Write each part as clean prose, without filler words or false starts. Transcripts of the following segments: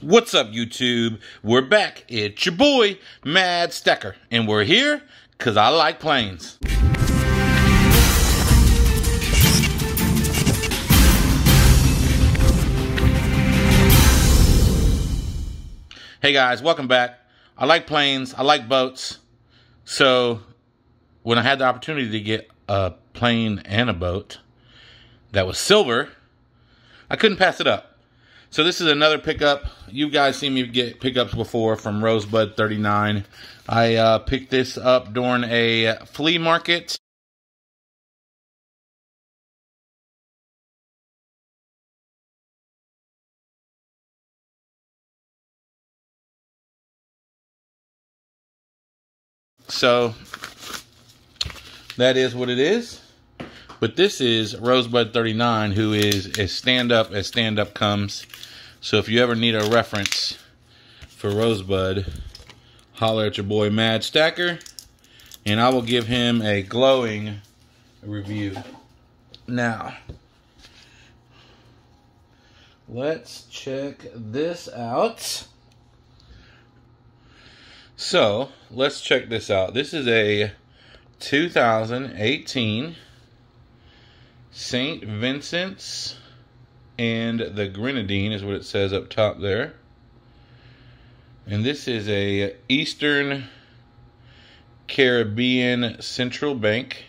What's up, YouTube? We're back. It's your boy, Madd Stacker, and we're here because I like planes. Hey guys, welcome back. I like planes. I like boats. So when I had the opportunity to get a plane and a boat that was silver, I couldn't pass it up. So this is another pickup. You guys seen me get pickups before from Rosebud39. I picked this up during a flea market. So that is what it is. But this is Rosebud39, who is as stand-up comes. So if you ever need a reference for Rosebud, holler at your boy Madd Stacker, and I will give him a glowing review. Now, let's check this out. So, let's check this out. This is a 2018... St. Vincent's and the Grenadine is what it says up top there. And this is a Eastern Caribbean Central Bank.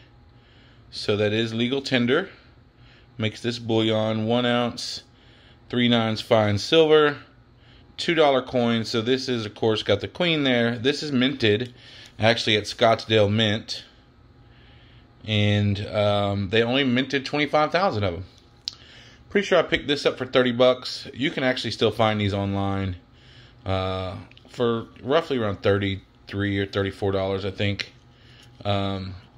So that is legal tender. Makes this bullion 1 ounce, 3 9 fine silver, $2 coin. So this is, of course, got the Queen there. This is minted actually at Scottsdale Mint. And they only minted 25,000 of them. Pretty sure I picked this up for 30 bucks. You can actually still find these online for roughly around $33 or $34, I think. Got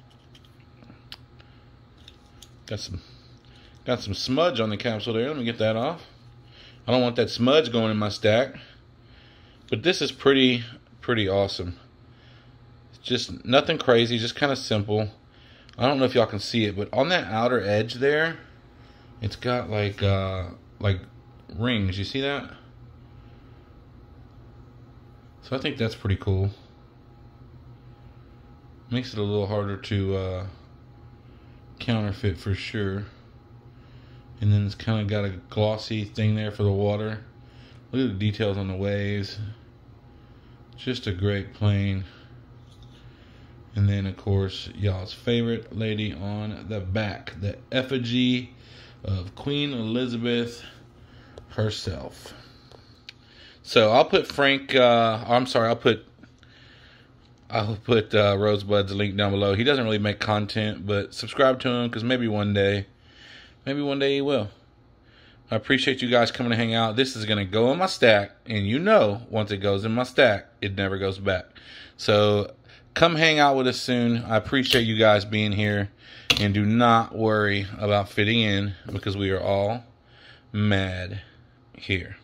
some smudge on the capsule there. Let me get that off. I don't want that smudge going in my stack. But this is pretty awesome. Just nothing crazy, just kind of simple. I don't know if y'all can see it, but on that outer edge there, it's got like rings. You see that? So I think that's pretty cool. Makes it a little harder to counterfeit for sure. And then it's kind of got a glossy thing there for the water. Look at the details on the waves. Just a great plane. And then, of course, y'all's favorite lady on the back. The effigy of Queen Elizabeth herself. So I'll put I'll put Rosebud's link down below. He doesn't really make content, but subscribe to him because maybe one day he will. I appreciate you guys coming to hang out. This is going to go in my stack. And you know, once it goes in my stack, it never goes back. So come hang out with us soon. I appreciate you guys being here. And do not worry about fitting in because we are all mad here.